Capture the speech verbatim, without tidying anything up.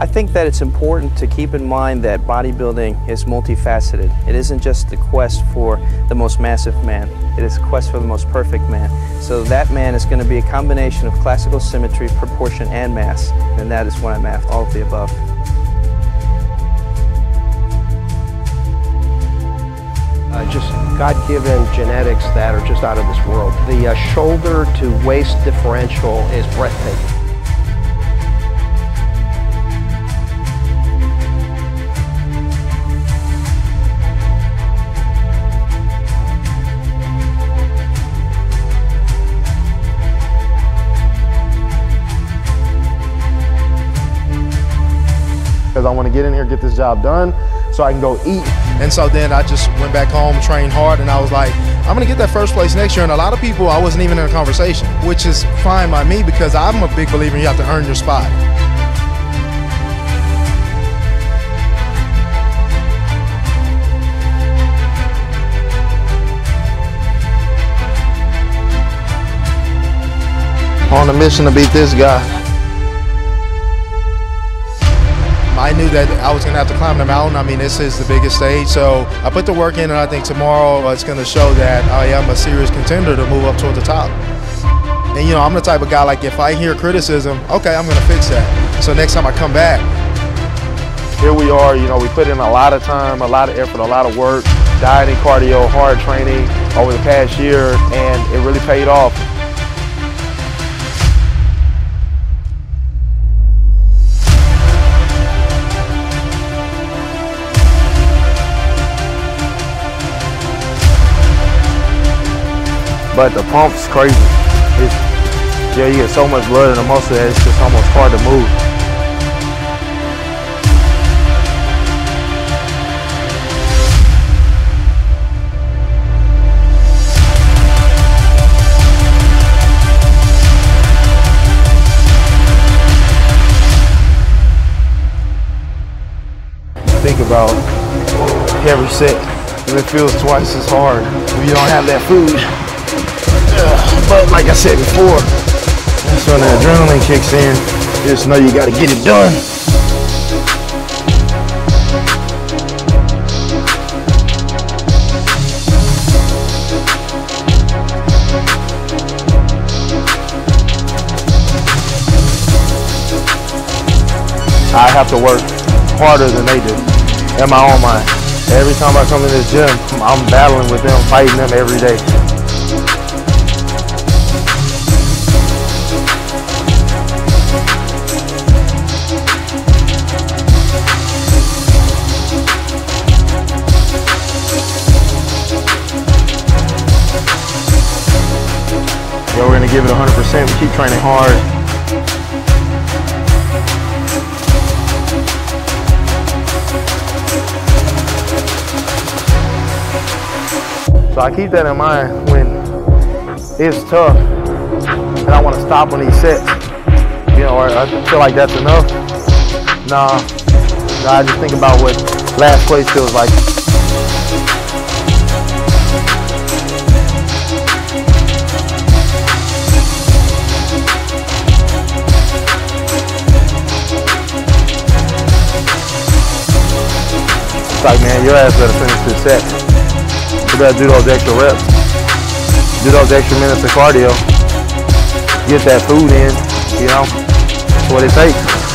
I think that it's important to keep in mind that bodybuilding is multifaceted. It isn't just the quest for the most massive man, it is a quest for the most perfect man. So that man is going to be a combination of classical symmetry, proportion, and mass, and that is what I'm after, all of the above. Uh, just God-given genetics that are just out of this world. The uh, shoulder to waist differential is breathtaking. Because I want to get in here, get this job done, so I can go eat. And so then I just went back home, trained hard, and I was like, I'm gonna get that first place next year. And a lot of people, I wasn't even in a conversation, which is fine by me because I'm a big believer you have to earn your spot. On a mission to beat this guy. I knew that I was going to have to climb the mountain. I mean, this is the biggest stage, so I put the work in, and I think tomorrow it's going to show that I am a serious contender to move up toward the top. And, you know, I'm the type of guy, like, if I hear criticism, okay, I'm going to fix that. So next time I come back. Here we are, you know, we put in a lot of time, a lot of effort, a lot of work, dieting, cardio, hard training over the past year, and it really paid off. But the pump's crazy. It's, yeah, you get so much blood in the muscle that it's just almost hard to move. Think about every set, and it feels twice as hard if you don't have that food. But like I said before, that's when the adrenaline kicks in. You just know you gotta get it done. I have to work harder than they do in my own mind. Every time I come in this gym, I'm battling with them, fighting them every day. So we're gonna give it one hundred percent, we keep training hard. So I keep that in mind when it's tough and I wanna stop on these sets. You know, or I feel like that's enough. Nah, nah, I just think about what last place feels like. It's like, man, your ass better finish this set. You better do those extra reps. Do those extra minutes of cardio. Get that food in, you know. That's what it takes.